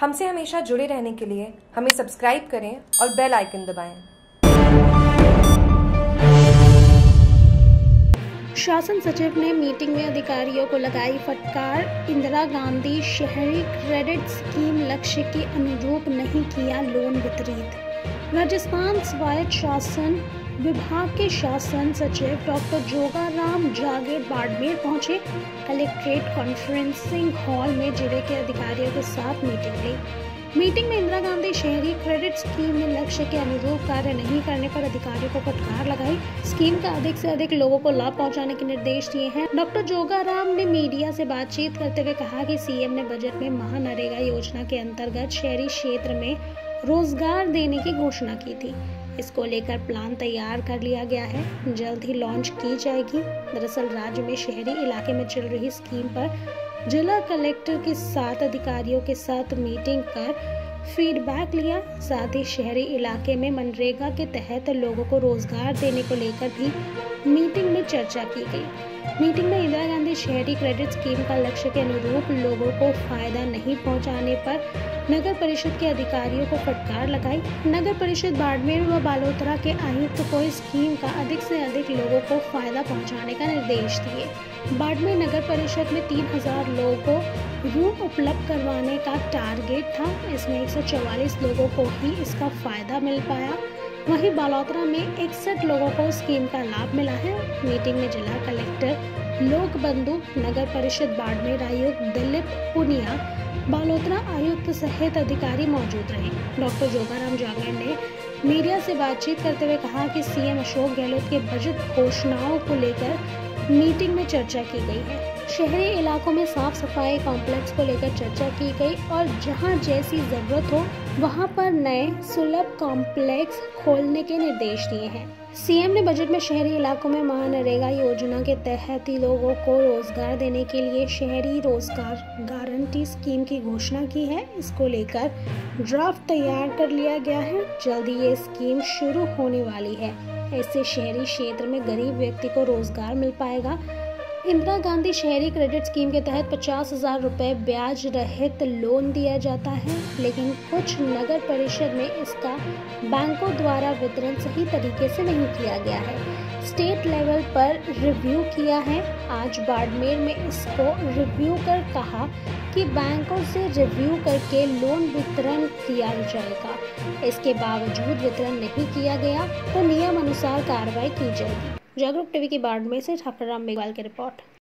हमसे हमेशा जुड़े रहने के लिए हमें सब्सक्राइब करें और बेल आइकन दबाएं। शासन सचिव ने मीटिंग में अधिकारियों को लगाई फटकार, इंदिरा गांधी शहरी क्रेडिट स्कीम लक्ष्य के अनुरूप नहीं किया लोन वितरित। राजस्थान स्वायत्त शासन विभाग के शासन सचिव डॉक्टर जोगाराम जागिड़ बाड़मेर पहुंचे। कलेक्ट्रेट कॉन्फ्रेंसिंग हॉल में जिले के अधिकारियों के साथ मीटिंग ली। मीटिंग में इंदिरा गांधी शहरी क्रेडिट स्कीम में लक्ष्य के अनुरूप कार्य नहीं करने पर अधिकारियों को फटकार लगाई। स्कीम का अधिक से अधिक लोगों को लाभ पहुंचाने के निर्देश दिए हैं। डॉक्टर जोगाराम ने मीडिया से बातचीत करते हुए कहा कि सीएम ने बजट में महानरेगा योजना के अंतर्गत शहरी क्षेत्र में रोजगार देने की घोषणा की थी। इसको लेकर प्लान तैयार कर लिया गया है, जल्द ही लॉन्च की जाएगी। दरअसल राज्य में शहरी इलाके में चल रही स्कीम पर जिला कलेक्टर के साथ अधिकारियों के साथ मीटिंग कर फीडबैक लिया। साथ ही शहरी इलाके में मनरेगा के तहत लोगों को रोजगार देने को लेकर भी मीटिंग में चर्चा की गई। मीटिंग में इंदिरा गांधी शहरी क्रेडिट स्कीम का लक्ष्य के अनुरूप लोगों को फायदा नहीं पहुंचाने पर नगर परिषद के अधिकारियों को फटकार लगाई। नगर परिषद बाड़मेर व बालोतरा के आयुक्त को इस स्कीम का अधिक से अधिक लोगों को फायदा पहुंचाने का निर्देश दिए। बाड़मेर नगर परिषद में 3000 लोगों को रूम उपलब्ध करवाने का टारगेट था, इसमें 144 लोगों को ही इसका फायदा मिल पाया। वहीं बालोतरा में 61 लोगों को स्कीम का लाभ मिला है। मीटिंग में जिला कलेक्टर लोक बंधु, नगर परिषद बाड़मेर आयुक्त दिलीप पुनिया, बालोतरा आयुक्त सहित अधिकारी मौजूद रहे। डॉक्टर जोगाराम जागिड़ ने मीडिया से बातचीत करते हुए कहा कि सीएम अशोक गहलोत के बजट घोषणाओं को लेकर मीटिंग में चर्चा की गई है। शहरी इलाकों में साफ सफाई कॉम्प्लेक्स को लेकर चर्चा की गई और जहां जैसी जरूरत हो वहां पर नए सुलभ कॉम्प्लेक्स खोलने के निर्देश दिए हैं। सीएम ने बजट में शहरी इलाकों में महानरेगा योजना के तहत लोगों को रोजगार देने के लिए शहरी रोजगार गारंटी स्कीम की घोषणा की है। इसको लेकर ड्राफ्ट तैयार कर लिया गया है, जल्द ही ये स्कीम शुरू होने वाली है। इससे शहरी क्षेत्र में गरीब व्यक्ति को रोजगार मिल पाएगा। इंदिरा गांधी शहरी क्रेडिट स्कीम के तहत 50,000 रुपये ब्याज रहित लोन दिया जाता है, लेकिन कुछ नगर परिषद में इसका बैंकों द्वारा वितरण सही तरीके से नहीं किया गया है। स्टेट लेवल पर रिव्यू किया है। आज बाड़मेर में इसको रिव्यू कर कहा कि बैंकों से रिव्यू करके लोन वितरण किया जाएगा। इसके बावजूद वितरण नहीं किया गया तो नियम अनुसार कार्रवाई की जाएगी। जागरूक टीवी की बाड़मेर से झाफर राम मेघाल की रिपोर्ट।